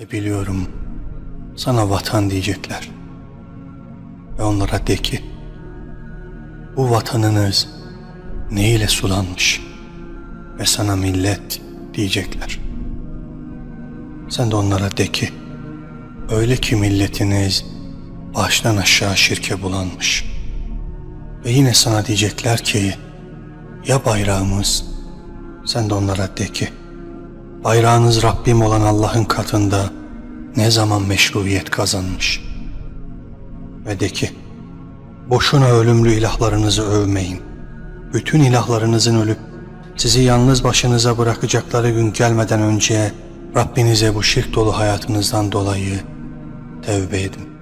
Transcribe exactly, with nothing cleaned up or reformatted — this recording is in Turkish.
Ve biliyorum sana vatan diyecekler. Ve onlara de ki, bu vatanınız neyle sulanmış ve sana millet diyecekler. Sen de onlara de ki, öyle ki milletiniz baştan aşağı şirke bulanmış. Ve yine sana diyecekler ki, ya bayrağımız? Sen de onlara de ki, bayrağınız Rabbim olan Allah'ın katında ne zaman meşruiyet kazanmış? Ve de ki, boşuna ölümlü ilahlarınızı övmeyin. Bütün ilahlarınızın ölüp sizi yalnız başınıza bırakacakları gün gelmeden önce Rabbinize bu şirk dolu hayatınızdan dolayı tevbe edin.